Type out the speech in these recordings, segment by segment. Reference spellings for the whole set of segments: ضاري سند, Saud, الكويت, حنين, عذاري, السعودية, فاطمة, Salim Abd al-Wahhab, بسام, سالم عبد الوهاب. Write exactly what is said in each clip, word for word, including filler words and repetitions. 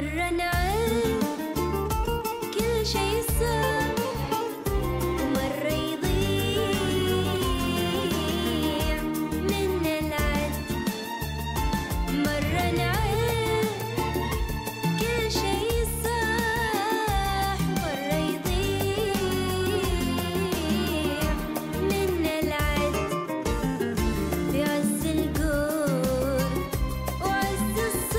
مرة نعرف كل شي صار ومرة يضيع منا العد. مرة نعرف كل شي صح ومرة يضيع منا العد. بعز الجور وعز الصار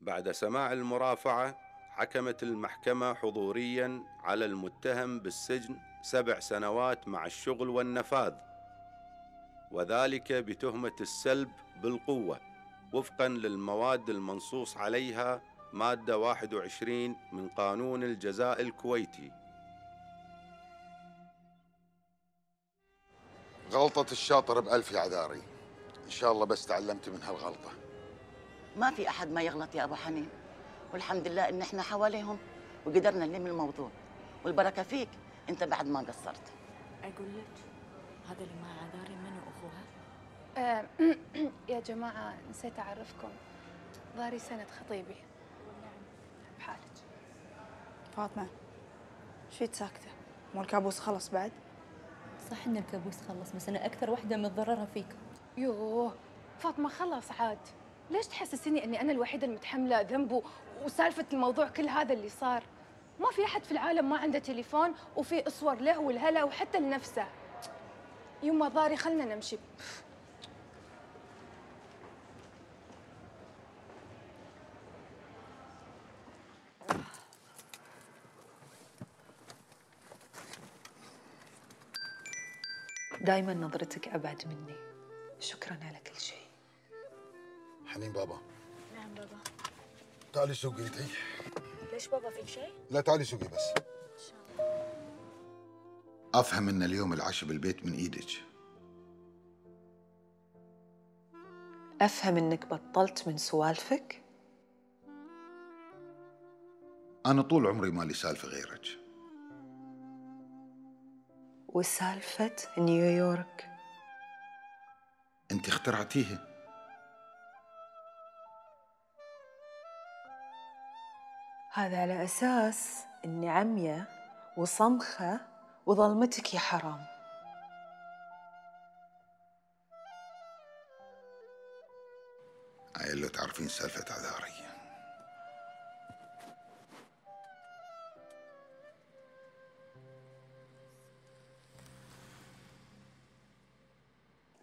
بعد سماع المرافعة حكمت المحكمة حضورياً على المتهم بالسجن سبع سنوات مع الشغل والنفاذ، وذلك بتهمة السلب بالقوة وفقاً للمواد المنصوص عليها مادة واحد وعشرين من قانون الجزاء الكويتي. غلطة الشاطر بألف يا عذاري، إن شاء الله بس تعلمت من هالغلطة. ما في أحد ما يغلط يا أبو حنين، والحمد لله إن إحنا حواليهم وقدرنا نلم الموضوع، والبركة فيك أنت بعد ما قصرت. أقول لك هذا اللي مع عذاري منو أخوها؟ آه يا جماعة نسيت أعرفكم، ضاري سند خطيبي. بحالك فاطمة، شو فيك ساكتة؟ مو الكابوس خلص بعد؟ صح إن الكابوس خلص، بس أنا أكثر وحدة متضررة فيكم. يوه فاطمة خلص عاد، ليش تحسسني اني انا الوحيده المتحمله ذنبه وسالفه الموضوع كل هذا اللي صار؟ ما في احد في العالم ما عنده تليفون وفي صور له والهلا وحتى لنفسه. يما ضاري خلنا نمشي. دايما نظرتك ابعد مني، شكرا على كل شيء. حنين بابا. نعم بابا. تعالي سوقي انتي. ليش بابا في شيء؟ لا تعالي سوقي بس. ان شاء الله. افهم ان اليوم العشاء بالبيت من ايدك. افهم انك بطلت من سوالفك؟ انا طول عمري مالي سالفه غيرك. وسالفه نيويورك؟ انت اخترعتيها. هذا على أساس إني عمية وصمخة وظلمتك يا حرام. هاي اللي تعرفين سالفة عذاري.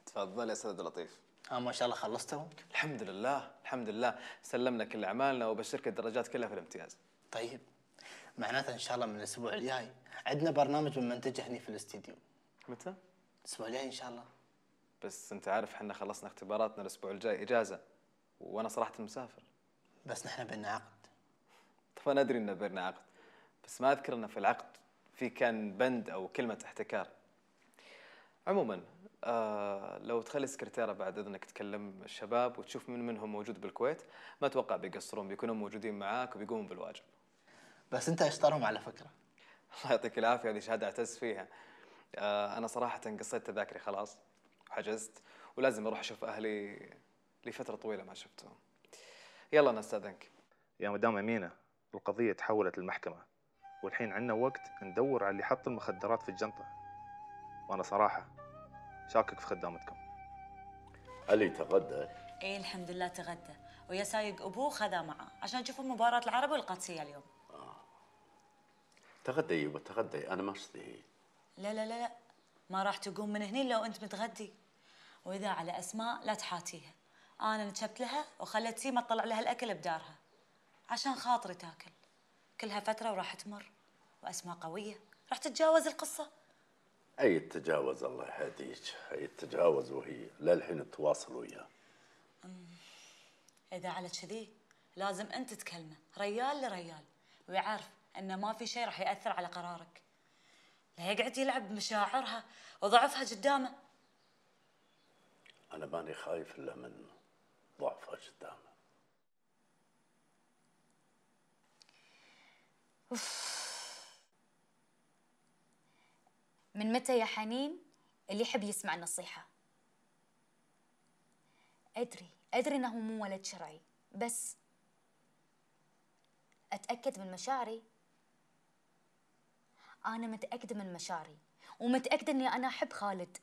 تفضل يا سيد لطيف. اه ما شاء الله خلصتوا؟ الحمد لله الحمد لله، سلمنا كل اعمالنا وبشرك الدرجات كلها في الامتياز. طيب معناته ان شاء الله من الاسبوع الجاي عندنا برنامج من منتجه هنا في الاستديو. متى؟ الاسبوع الجاي ان شاء الله. بس انت عارف احنا خلصنا اختباراتنا الاسبوع الجاي اجازه، وانا صراحه مسافر. بس نحن بيننا عقد. طبعا ادري انه بيننا عقد، بس ما اذكر انه في العقد في كان بند او كلمه احتكار. عموما آه لو تخلي السكرتيرة بعد إذنك تكلم الشباب وتشوف من منهم موجود بالكويت، ما أتوقع بيقصرون، بيكونوا موجودين معاك وبيقومون بالواجب. بس أنت أشطرهم على فكرة. الله يعطيك العافية، هذه شهادة أعتز فيها. آه أنا صراحة قصيت تذاكري خلاص وحجزت، ولازم أروح أشوف أهلي لفترة طويلة ما شفتهم. يلا أنا أستأذنك. يا مدام أمينة، القضية تحولت للمحكمة، والحين عندنا وقت ندور على اللي حط المخدرات في الجنطة، وأنا صراحة شاكك في خدامتكم. علي تغدى؟ إيه الحمد لله تغدى، ويا سايق أبوه خذا معه عشان يشوفوا مباراة العرب والقادسية اليوم. آه. تغدي يبا تغدي، أنا ما أشتهي. لا لا لا ما راح تقوم من هني لو أنت متغدي، وإذا على أسماء لا تحاتيها، أنا نشبت لها وخلت سيما تطلع لها الأكل بدارها عشان خاطري تاكل، كلها فترة وراح تمر، وأسماء قوية راح تتجاوز القصة. أي تتجاوز الله يهديك، أي تتجاوز وهي للحين تواصل وياه. إذا على كذي لازم أنت تكلمه ريال لريال ويعرف أنه ما في شيء راح يأثر على قرارك، لا يقعد يلعب بمشاعرها وضعفها قدامه. أنا ماني خايف إلا من ضعفها قدامه. من متى يا حنين اللي يحب يسمع النصيحة؟ أدري أدري إنه مو ولد شرعي، بس أتأكد من مشاعري. أنا متأكدة من مشاعري ومتأكدة إني أنا أحب خالد.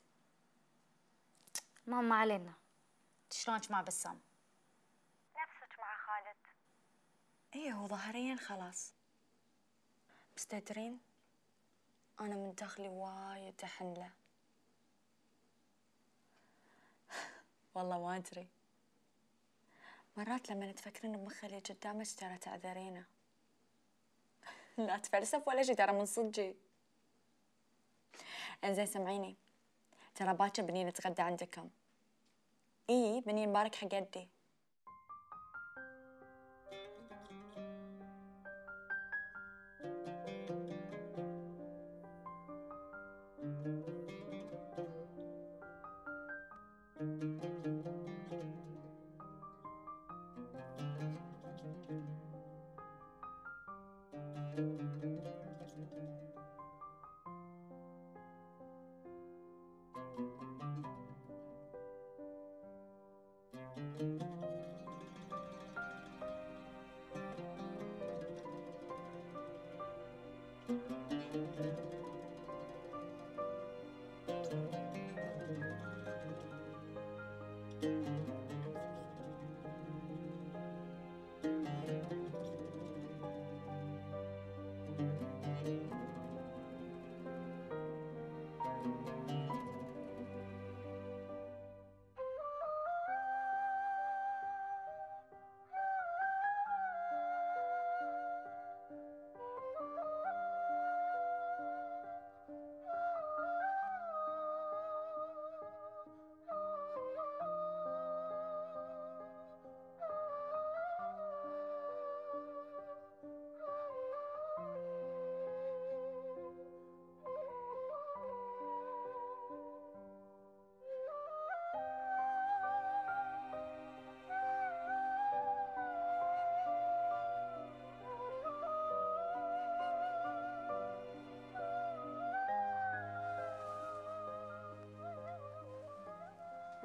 ماما علينا، شلونك مع بسام؟ نفسك مع خالد؟ إيه هو ظاهريا خلاص، بس تدرين أنا من داخلي وايد أحنله. والله ما أدري، مرات لما تفكرين بمخلي قدامك ترى تعذرينه. لا تفلسف ولا شي، ترى من صدقي. انزين سمعيني، ترى باكر بني نتغدى عندكم. إي بني مبارك حق يدي.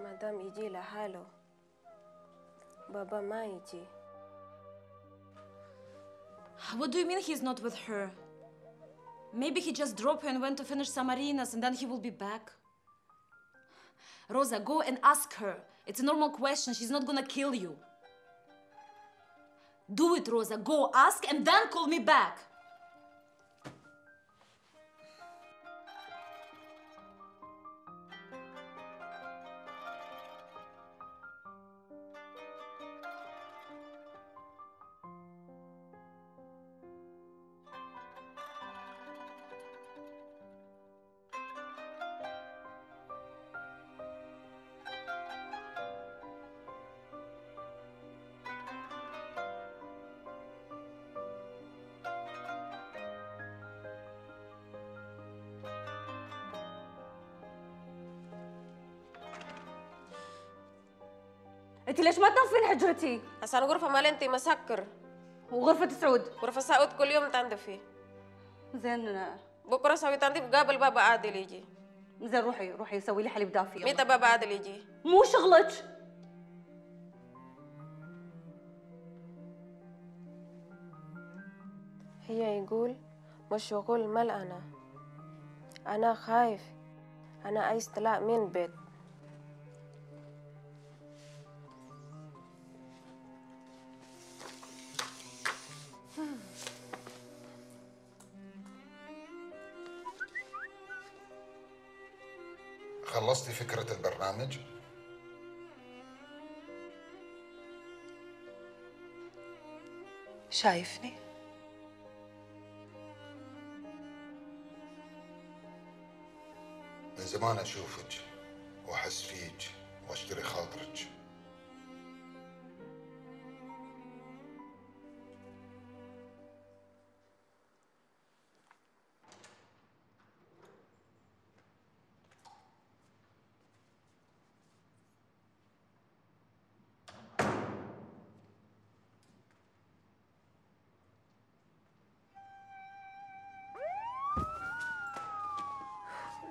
مادام يجي لحاله بابا ما يجي. What do you mean he's not with her? Maybe he just dropped her and went to finish some arenas and then he will be back. Rosa, go and ask her. It's a normal question. She's not gonna kill you. Do it, Rosa. Go ask and then call me back. انتي ليش ما تنظفين حجرتي؟ عشان الغرفة مال انتي مسكر. وغرفة سعود؟ غرفة سعود كل يوم تنظفي. زين بكرة سوي تنظيف قابل بابا عادل يجي. زين روحي روحي سوي لي حليب دافي. متى بابا عادل يجي؟ مو شغلك. هي يقول مشغول مال أنا أنا خايف، أنا عايز طلع من بيت. خلصتي فكرة البرنامج؟ شايفني؟ من زمان أشوفك وأحس فيك وأشتري خاطرك.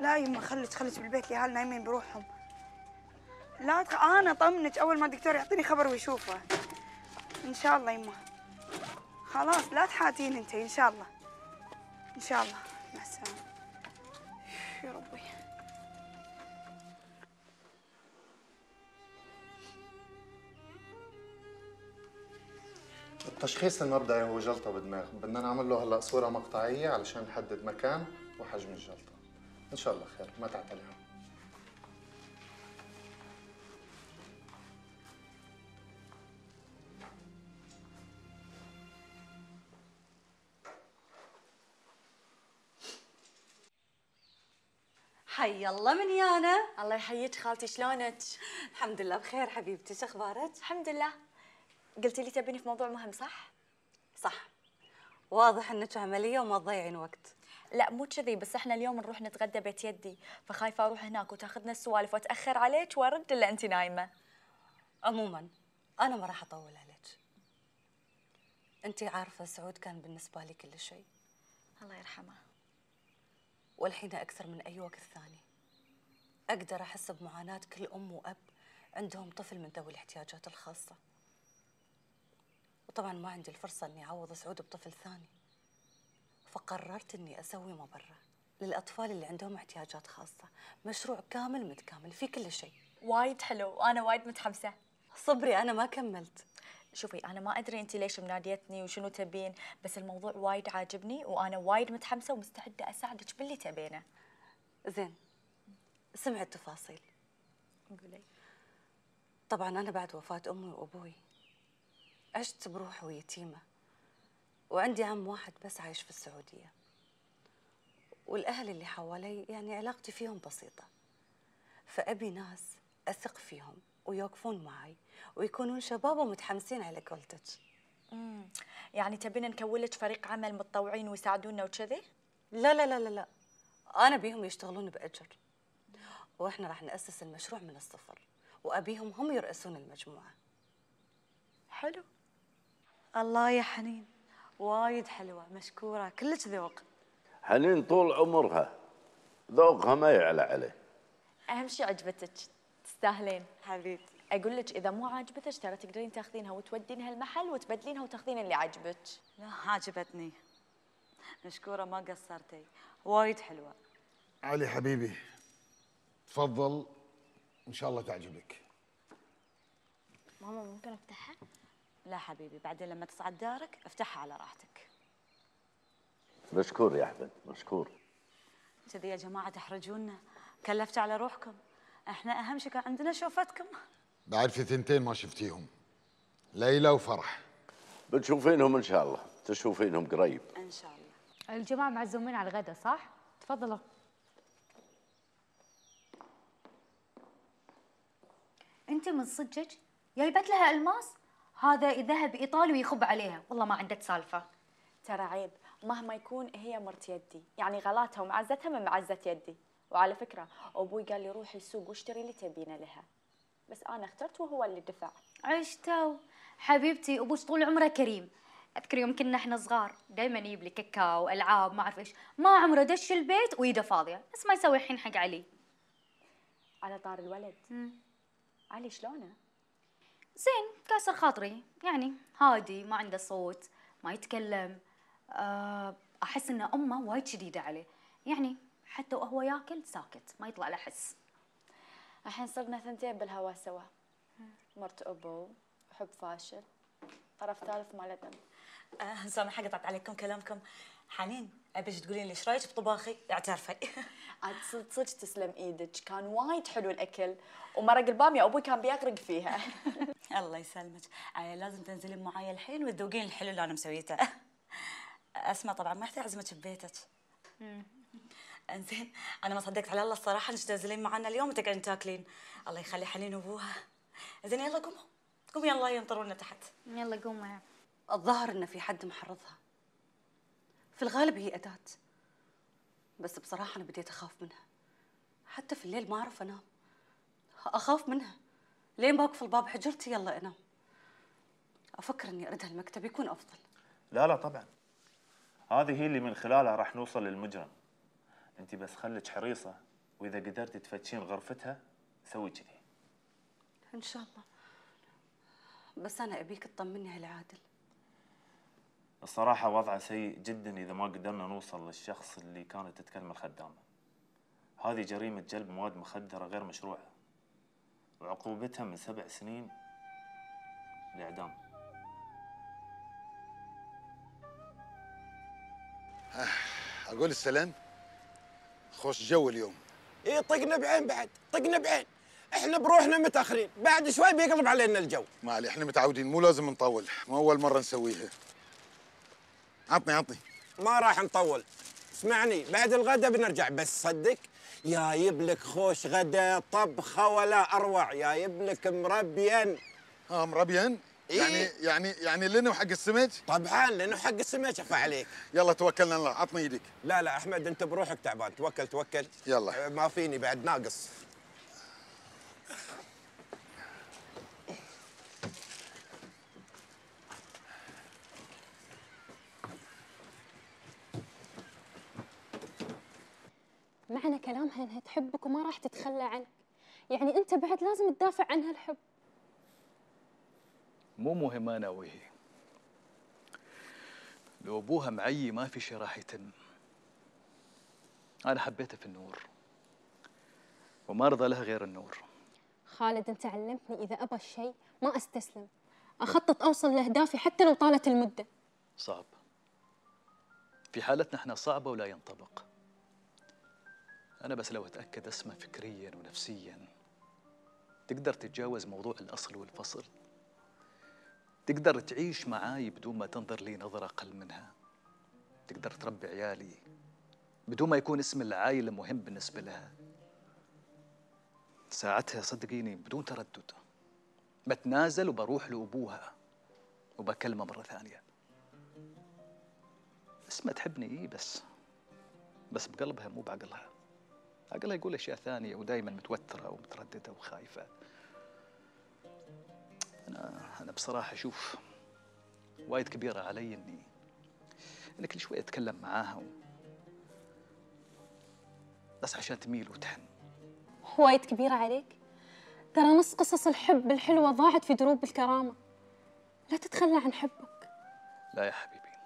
لا يما خليك خليك بالبيت، لأهالنا نايمين بروحهم. لا أنا طمنك، أول ما الدكتور يعطيني خبر ويشوفه إن شاء الله. يما خلاص لا تحاتين أنت، إن شاء الله إن شاء الله. مع السلامة يا ربي. التشخيص المبدئي هو جلطة بالدماغ، بدنا نعمل له هلا صورة مقطعية علشان نحدد مكان وحجم الجلطة. إن شاء الله خير، ما تعتلهم. حي الله من يانا. الله يحييك خالتي، شلونك؟ الحمد لله بخير حبيبتي، شو اخبارك؟ الحمد لله. قلتي لي تبيني في موضوع مهم صح؟ صح. واضح انك عملية وما تضيعين وقت. لا مو كذي، بس احنا اليوم نروح نتغدى بيت يدي، فخايفه اروح هناك وتاخذنا السوالف واتاخر عليك وارد الا انت نايمه. عموما انا ما راح اطول عليك. انت عارفه سعود كان بالنسبه لي كل شيء، الله يرحمه، والحين اكثر من اي وقت ثاني اقدر احس بمعاناه كل ام واب عندهم طفل من ذوي الاحتياجات الخاصه. وطبعا ما عندي الفرصه اني اعوض سعود بطفل ثاني، فقررت إني أسوي مبرة للأطفال اللي عندهم احتياجات خاصة، مشروع كامل متكامل في كل شيء. وايد حلو وأنا وايد متحمسة. صبري أنا ما كملت. شوفي أنا ما أدري أنت ليش مناديتني وشنو تبين، بس الموضوع وايد عاجبني وأنا وايد متحمسة ومستعدة أساعدك باللي تبينه. زين سمعي التفاصيل. قولي. طبعا أنا بعد وفاة أمي وأبوي عشت بروحي ويتيمة، وعندي عم واحد بس عايش في السعودية، والأهل اللي حوالي يعني علاقتي فيهم بسيطة، فأبي ناس أثق فيهم ويوقفون معي ويكونون شباب ومتحمسين على قولتك. امم يعني تبين نكون لك فريق عمل متطوعين ويساعدونا وكذي؟ لا لا لا لا، أنا بيهم يشتغلون بأجر، وإحنا راح نأسس المشروع من الصفر، وأبيهم هم يرأسون المجموعة. حلو. الله يا حنين وايد حلوة، مشكورة، كلش ذوق. حنين طول عمرها ذوقها ما يعلى عليه. أهم شيء عجبتك، تستاهلين حبيبتي. أقول لك إذا مو عاجبتك ترى تقدرين تاخذينها وتودينها المحل وتبدلينها وتاخذين اللي عجبك. لا عجبتني، مشكورة ما قصرتي، وايد حلوة. علي حبيبي تفضل، إن شاء الله تعجبك. ماما ممكن أفتحها؟ لا حبيبي، بعدين لما تصعد دارك افتحها على راحتك. مشكور يا احمد، مشكور. كذي يا جماعه تحرجونا، كلفت على روحكم، احنا اهم شيء كان عندنا شوفتكم. بعد في ثنتين ما شفتيهم، ليلى وفرح. بتشوفينهم ان شاء الله، تشوفينهم قريب ان شاء الله. الجماعه معزومين على الغداء صح؟ تفضلوا. انت من صدقك جايبت لها الماس؟ هذا ذهب ايطالي ويخب عليها، والله ما عندك سالفه. ترى عيب، مهما يكون هي مرت يدي، يعني غلاتها ومعزتها من معزه يدي. وعلى فكره ابوي قال لي روحي السوق واشتري اللي تبينه لها، بس انا اخترت وهو اللي دفع. عشتو حبيبتي، ابوك طول عمره كريم. اذكر يوم كنا احنا صغار دائما يجيب لي كاكاو والعاب ما اعرف ايش، ما عمره دش البيت وايده فاضيه، بس ما يسوي الحين حق علي. على طار الولد، مم. علي شلونه؟ زين، كاسر خاطري، يعني هادي، ما عنده صوت، ما يتكلم، احس ان امه وايد شديده عليه، يعني حتى وهو ياكل ساكت ما يطلع له حس. الحين صرنا ثنتين بالهواء سوا، مرت ابو وحب فاشل، طرف ثالث ما له دم. آه سامحة قطعت عليكم كلامكم. حنين ابيك تقولين لي ايش رايك بطباخي؟ اعترفي. عاد صدق تسلم ايدك، كان وايد حلو الاكل ومرق الباميه ابوي كان بيغرق فيها. الله يسلمك، لازم تنزلين معاي الحين وتذوقين الحلو اللي انا مسويته. اسمع طبعا ما احتاج اعزمك ببيتك. انزين انا ما صدقت على الله الصراحه انك تنزلين معنا اليوم وتقعدين تاكلين، الله يخلي حنين وابوها. زين يلا قوموا قوموا يلا ينطرونا تحت. يلا قوموا. الظاهر انه في حد محرضها، في الغالب هي أداة، بس بصراحة أنا بديت أخاف منها، حتى في الليل ما أعرف أنام، أخاف منها لين بوقف الباب حجرتي يلا أنام. أفكر إني أردها المكتب يكون أفضل. لا لا طبعا، هذه هي اللي من خلالها راح نوصل للمجرم. أنت بس خليك حريصة، وإذا قدرت تفتشين غرفتها سوي كذي. إن شاء الله، بس أنا أبيك تطمني على عادل. الصراحة وضعه سيء جدا إذا ما قدرنا نوصل للشخص اللي كانت تتكلم الخدامة. هذه جريمة جلب مواد مخدرة غير مشروعة، وعقوبتها من سبع سنين الإعدام. أقول السلام، خوش جو اليوم. إيه طقنا بعين بعد، طقنا بعين. احنا بروحنا متأخرين، بعد شوي بيقلب علينا الجو. ما عليه احنا متعودين، مو لازم نطول، مو أول مرة نسويها. عطني عطني. ما راح نطول، اسمعني بعد الغدا بنرجع، بس صدق جايب لك خوش غدا، طبخه ولا اروع، جايب لك مربين. اه مربين؟ يعني إيه؟ يعني يعني لنا وحق السمك؟ طبعا لنا وحق السمك، اخفى عليك. يلا توكلنا الله، عطني يدك. لا لا احمد انت بروحك تعبان، توكل توكل. يلا ما فيني بعد ناقص. معنى كلامها انها تحبك وما راح تتخلى عنك، يعني انت بعد لازم تدافع عن هالحب. مو مهمه انا وهي، لو ابوها معي ما في شي راح يتم. انا حبيتها في النور وما رضى لها غير النور. خالد انت علمتني اذا ابى الشيء ما استسلم، اخطط اوصل لاهدافي حتى لو طالت المده. صعب، في حالتنا احنا صعبه ولا ينطبق. أنا بس لو أتأكد اسمه فكرياً ونفسياً تقدر تتجاوز موضوع الأصل والفصل، تقدر تعيش معاي بدون ما تنظر لي نظرة أقل منها، تقدر تربي عيالي بدون ما يكون اسم العائلة مهم بالنسبة لها. ساعتها صدقيني بدون تردد بتنازل وبروح لأبوها وبكلمه مرة ثانية. اسمها تحبني إيه، بس بس بقلبها مو بعقلها. عقلها يقول أشياء ثانية ودايماً متوترة ومترددة وخايفة. أنا أنا بصراحة أشوف وايد كبيرة علي إني أنا كل شوية أتكلم معاها و... بس عشان تميل وتحن. وايد كبيرة عليك؟ ترى نص قصص الحب الحلوة ضاعت في دروب الكرامة. لا تتخلى عن حبك. لا يا حبيبي،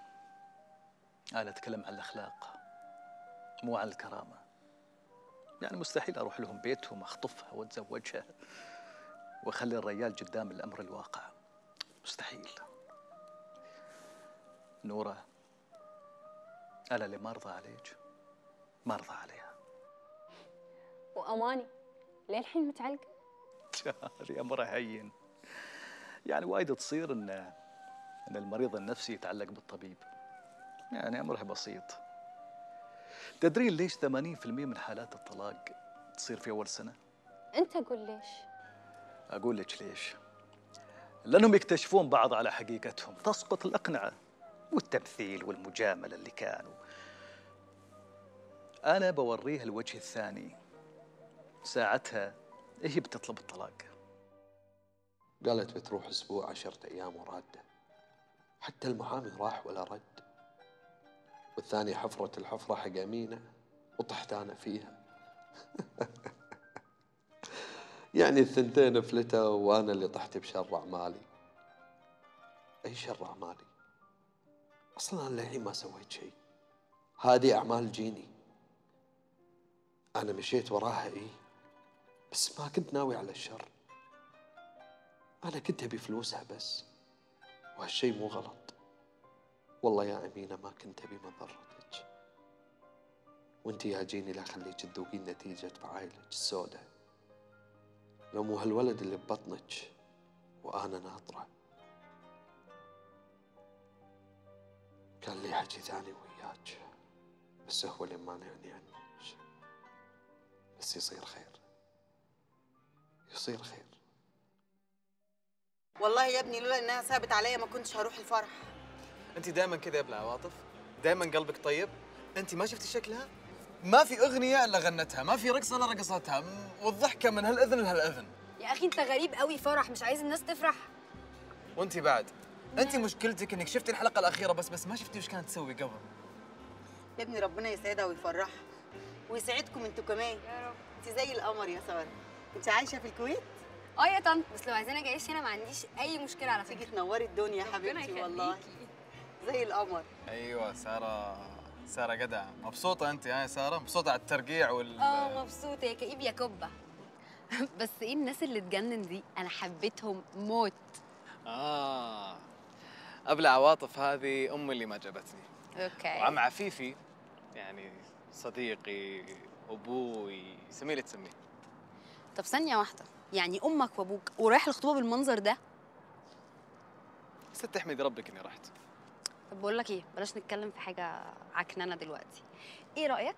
أنا أتكلم عن الأخلاق مو عن الكرامة. يعني مستحيل أروح لهم بيتهم أخطفها وأتزوجها وأخلي الرجال قدام الأمر الواقع، مستحيل. نورة، أنا اللي ما أرضى عليك ما أرضى عليها. وأماني ليه الحين متعلقة؟ هذه أمر هين، يعني وايد تصير إن إن المريض النفسي يتعلق بالطبيب، يعني أمرها بسيط. تدرين ليش ثمانين بالمئة من حالات الطلاق تصير في أول سنة؟ أنت قول ليش؟ أقول لك ليش؟ لأنهم يكتشفون بعض على حقيقتهم، تسقط الأقنعة والتمثيل والمجاملة اللي كانوا. أنا بوريها الوجه الثاني، ساعتها هي بتطلب الطلاق. قالت بتروح أسبوع عشرة أيام ورادة، حتى المحامي راح ولا رد. والثاني حفرة الحفرة حق أمينة وطحتانا فيها. يعني الثنتين فلتوا وأنا اللي طحت بشر أعمالي. أي شر أعمالي؟ أصلاً للحين ما سويت شيء. هذه أعمال جيني، أنا مشيت وراها إيه، بس ما كنت ناوي على الشر. أنا كنت أبي فلوسها بس، وهالشي مو غلط. والله يا أمينة ما كنت أبي مضرتك، وأنت يا جيني لا خليك تذوقين نتيجة فعايلك السوداء. لو مو هالولد اللي ببطنك وأنا ناطرة، كان لي حكي ثاني وياك، بس هو اللي مانعني عنك. بس يصير خير، يصير خير. والله يا ابني لولا انها صعبت عليا ما كنتش هروح الفرح. انت دايما كده يا ابن عواطف، دايما قلبك طيب. انت ما شفتي شكلها؟ ما في اغنيه الا غنتها، ما في رقصه الا رقصتها، والضحكه من هالاذن لهالاذن. يا اخي انت غريب قوي، فرح مش عايز الناس تفرح. وانت بعد، انت مشكلتك انك شفتي الحلقه الاخيره بس بس ما شفتي وش كانت تسوي قبل. يا ابني ربنا يسعدها ويفرحها ويسعدكم انتوا كمان يا رب. انت زي القمر يا ساره. انت عايشه في الكويت؟ اه يا طنط، بس لو عايزاني اعيش هنا ما عنديش اي مشكله على فكره. تيجي تنوري الدنيا يا حبيبتي والله، زي القمر. ايوه ساره، ساره جدعه. مبسوطه انت ها يا ساره؟ مبسوطه على الترقيع وال اه مبسوطه يا كئيب يا كبه. بس ايه الناس اللي تجنن دي، انا حبيتهم موت. اه قبل عواطف هذه امي اللي ما جابتني. اوكي. وعم عفيفي يعني صديقي، ابوي، سميه تسميه. طب ثانيه واحده، يعني امك وابوك ورايح الخطوبه بالمنظر ده؟ ست احمدي ربك اني رحت. طب بقول لك ايه، بلاش نتكلم في حاجه عكنانه دلوقتي. ايه رايك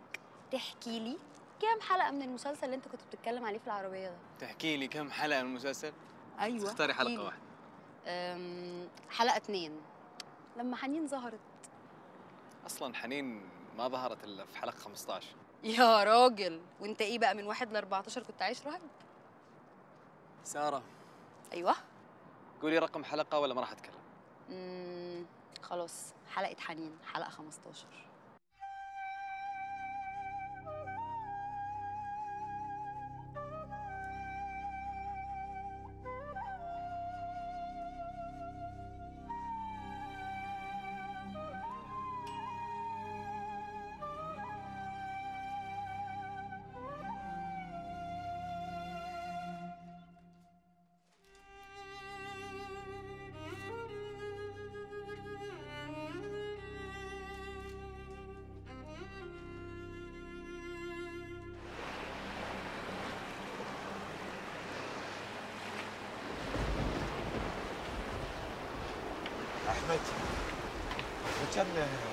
تحكي لي كام حلقه من المسلسل اللي انت كنت بتتكلم عليه في العربيه ده؟ تحكي لي كام حلقه من المسلسل؟ ايوه تختاري حلقه واحده. امم حلقه اتنين، لما حنين ظهرت. اصلا حنين ما ظهرت الا في حلقه خمسة عشر. يا راجل، وانت ايه بقى من واحد ل أربعتاشر كنت عايش رهب؟ سارة. أيوه. قولي رقم حلقة ولا ما راح أتكلم؟ اممم خلاص، حلقة حنين، حلقة خمستاشر.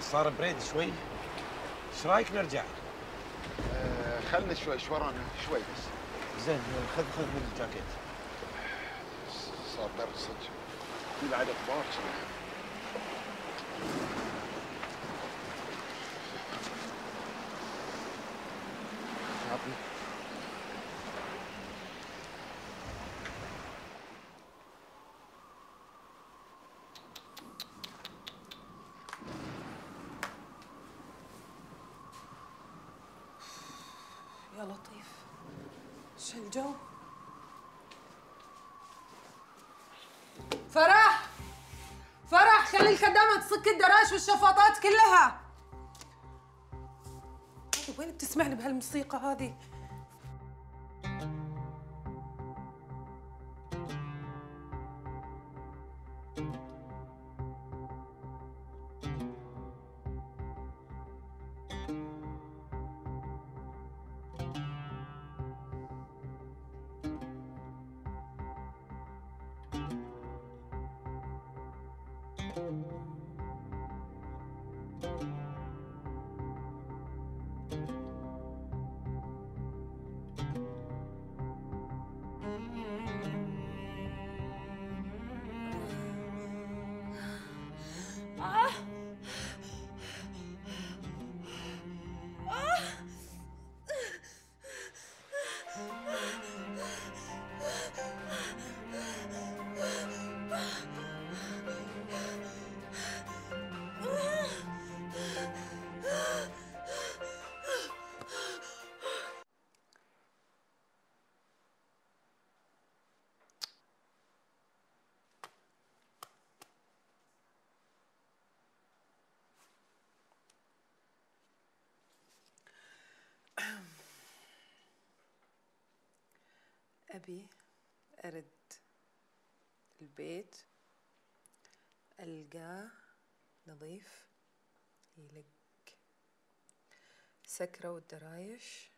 صار بريد شوي، ايش رايك نرجع؟ أه خلنا شوي شورانا شوي بس. زين، خذ خذ من الجاكيت. صار برد صدق، في بعد اخبار. والشفاطات كلها. وين بتسمعني بهالموسيقى هذه؟ أبي أرد البيت ألقاه نظيف يلق، سكرة والدرايش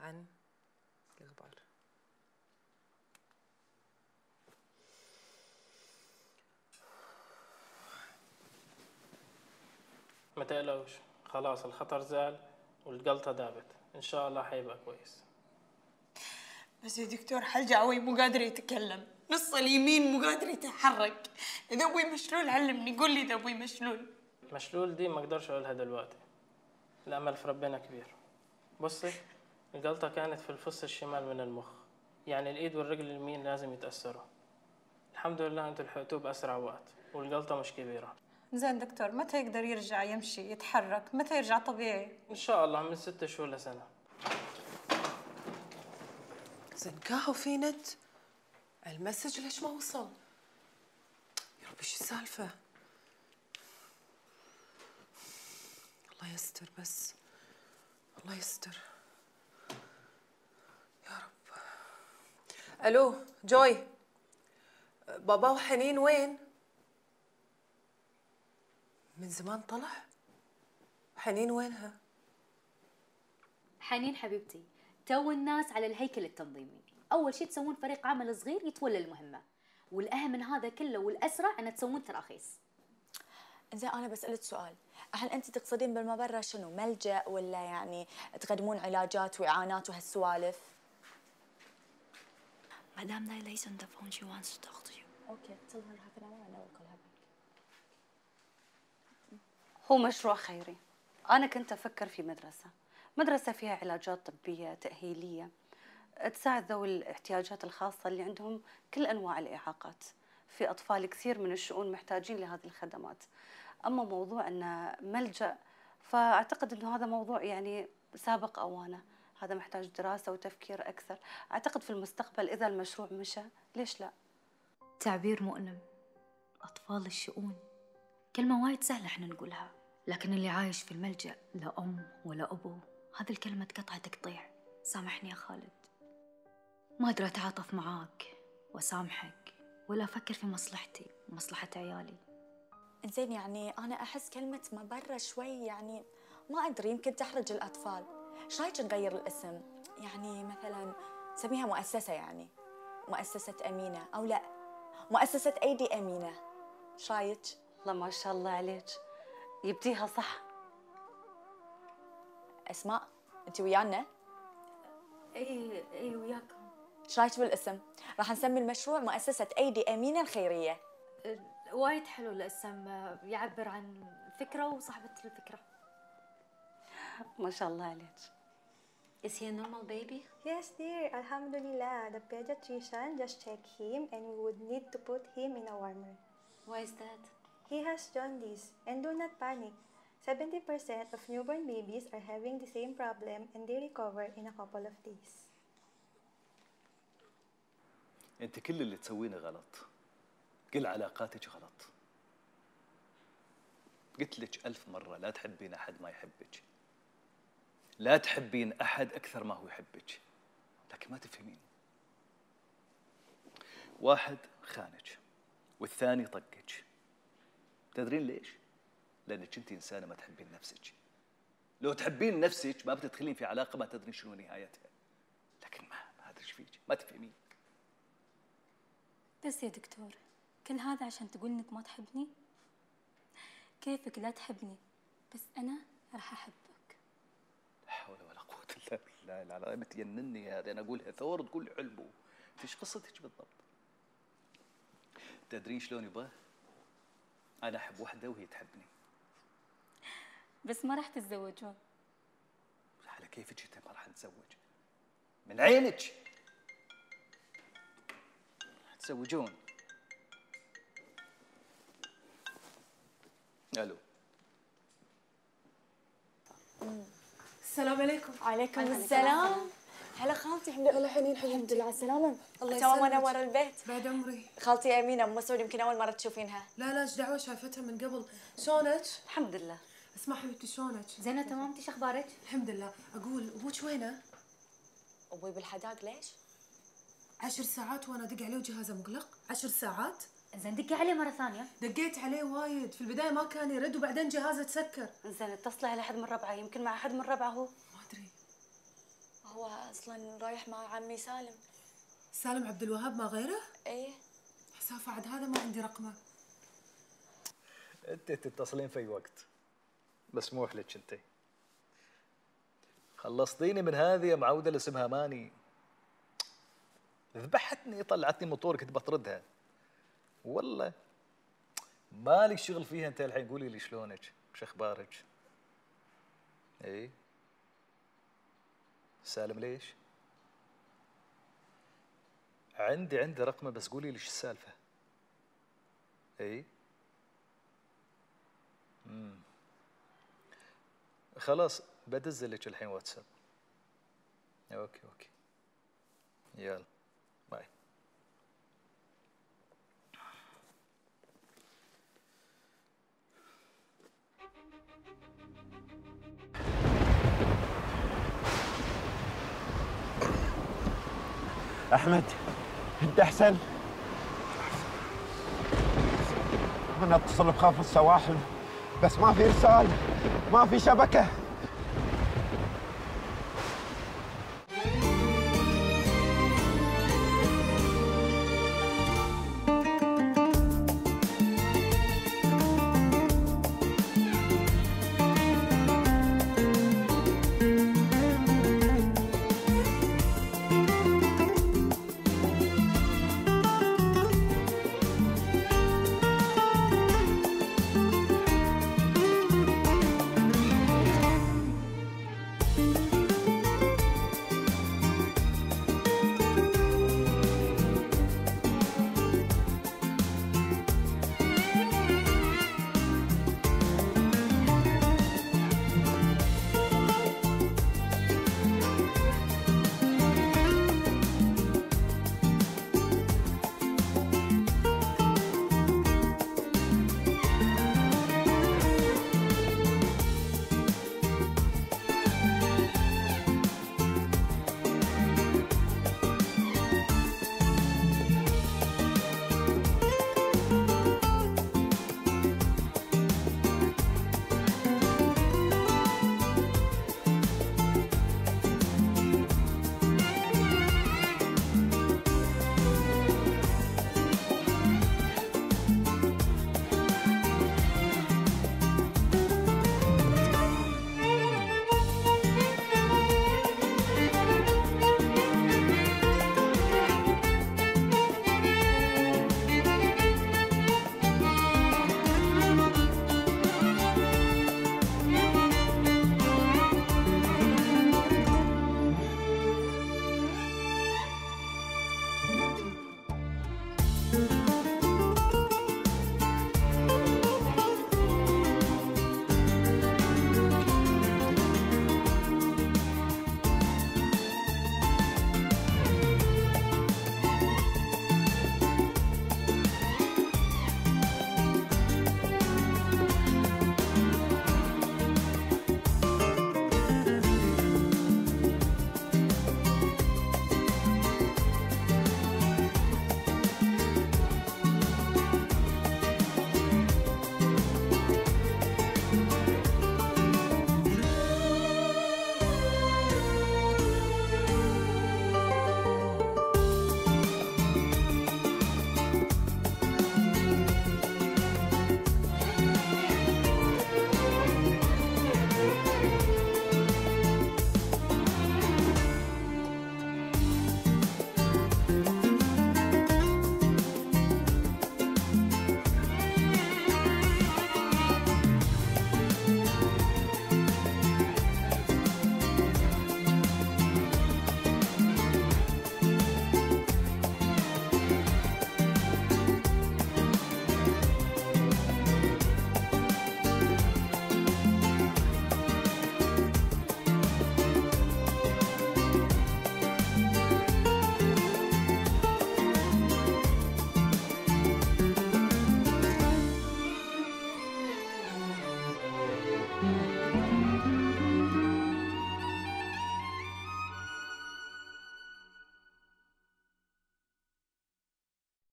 عن الغبار. ما تقلقوش، خلاص الخطر زال والجلطة دابت، إن شاء الله حيبقى كويس. بس يا دكتور حاج عوي مو قادر يتكلم، نص اليمين مو قادر يتحرك، إذا أبوي مشلول علمني، قول لي إذا أبوي مشلول. مشلول دي ما أقدرش أقولها دلوقتي، الأمل في ربنا كبير. بصي الجلطة كانت في الفص الشمال من المخ، يعني الإيد والرجل اليمين لازم يتأثروا. الحمد لله أنتوا لحقتوه بأسرع وقت والجلطة مش كبيرة. زين دكتور، متى يقدر يرجع يمشي يتحرك؟ متى يرجع طبيعي؟ إن شاء الله من ستة شهور لسنة. زين كاهو في نت، المسج ليش ما وصل؟ يا ربي شو السالفة؟ الله يستر، بس الله يستر يا رب. ألو جوي، بابا وحنين وين؟ من زمان طلع؟ حنين وينها؟ حنين حبيبتي تو الناس على الهيكل التنظيمي، أول شيء تسوون فريق عمل صغير يتولى المهمة، والأهم من هذا كله والأسرع أن تسوون تراخيص. زين أنا بسألك سؤال، هل أنت تقصدين بالمبرة شنو؟ ملجأ ولا يعني تقدمون علاجات وإعانات وهالسوالف؟ Madam Naila's on the phone. She wants to talk to you. Okay, tell her half an hour and I will call her back. هو مشروع خيري. أنا كنت أفكر في مدرسة، مدرسة فيها علاجات طبية تأهيلية تساعد ذوي الاحتياجات الخاصة اللي عندهم كل أنواع الإعاقات. في أطفال كثير من الشؤون محتاجين لهذه الخدمات. أما موضوع أنه ملجأ فأعتقد أنه هذا موضوع يعني سابق أوانه، هذا محتاج دراسة وتفكير أكثر. أعتقد في المستقبل إذا المشروع مشى ليش لا؟ تعبير مؤلم، أطفال الشؤون، كلمة وايد سهلة احنا نقولها، لكن اللي عايش في الملجأ لا أم ولا أبو، هذه الكلمة تقطع تقطيع. سامحني يا خالد، ما أقدر أتعاطف معاك وأسامحك ولا أفكر في مصلحتي ومصلحة عيالي. زين يعني أنا أحس كلمة مبرة شوي يعني ما أدري يمكن تحرج الأطفال، إيش رايك نغير الاسم؟ يعني مثلا نسميها مؤسسة، يعني مؤسسة أمينة أو لا مؤسسة أيدي أمينة، إيش رايك؟ الله ما شاء الله عليك، يبديها صح. أسماء أنت ويانا؟ إي إي وياكم. إيش رايك بالاسم؟ راح نسمي المشروع مؤسسة أيدي أمينة الخيرية. وايد حلو الاسم، يعبر عن فكرة وصاحبة الفكرة. ما شاء الله عليك. Is he a normal baby? Yes dear, alhamdulillah. The pediatrician just checked him and we would need to put him in a warmer. Why is that? He has jaundice, and do not panic. seventy percent of newborn babies are having the same problem and they recover in a couple of days. أنت كل اللي تسوينه غلط، كل علاقاتك غلط. قلت لك ألف مرة لا تحبين أحد ما يحبك، لا تحبين أحد أكثر ما هو يحبك، لكن ما تفهمين. واحد خانك والثاني طقك، تدرين ليش؟ لأنك أنت إنسانة ما تحبين نفسك. لو تحبين نفسك ما بتدخلين في علاقة ما تدرين شنو نهايتها، لكن ما ما أدري إيش فيك، ما تفهمين. بس يا دكتور كل هذا عشان تقول إنك ما تحبني؟ كيفك لا تحبني، بس أنا راح أحبك. لا حول ولا قوة إلا بالله، العلامة تجنني هذه، أنا أقولها ثور تقول علبو، أنت إيش قصتك بالضبط؟ تدرين شلون يبغى؟ أنا أحب وحدة وهي تحبني. بس ما راح تتزوجون. على كيفك أنت ما راح نتزوج. من عينك. راح تتزوجون. ألو. السلام عليكم. وعليكم السلام. هلا خالتي. هلا حنين حبيبتي. الحمد لله على السلامة. الله يسلمك. تو منور البيت. بعد عمري. خالتي أمينة أم سعود يمكن أول مرة تشوفينها. لا لا إيش دعوة، شايفتها من قبل. شلونك؟ الحمد لله. اسمع حبيبتي شلونك؟ زينة تمام، أنت شو أخبارك؟ الحمد لله. أقول أبوك وينه؟ أبوي بالحداق ليش؟ عشر ساعات وانا ادق عليه وجهازه مغلق، عشر ساعات؟ زين دقي عليه مرة ثانية. دقيت عليه وايد، في البداية ما كان يرد وبعدين جهازه تسكر. زين اتصلي على أحد من ربعه، يمكن مع أحد من ربعه هو. ما أدري. هو أصلاً رايح مع عمي سالم. سالم عبد الوهاب ما غيره؟ إيه. حسافة عاد هذا ما عندي رقمه. أنت تتصلين في أي وقت. مسموح لك أنت. خلصتيني من هذه يا معودة اللي اسمها ماني. ذبحتني طلعتني مطور كنت بطردها. والله مالك شغل فيها انت الحين، قولي لي شلونك؟ وش اخبارك؟ اي سالم ليش؟ عندي عندي رقمه بس قولي لي شو السالفه؟ اي امم خلاص بدز لك الحين واتساب. اوكي اوكي يلا باي. أحمد أنت أحسن؟ أنا أتصل بخاف السواحل بس ما في إرسال، ما في شبكة.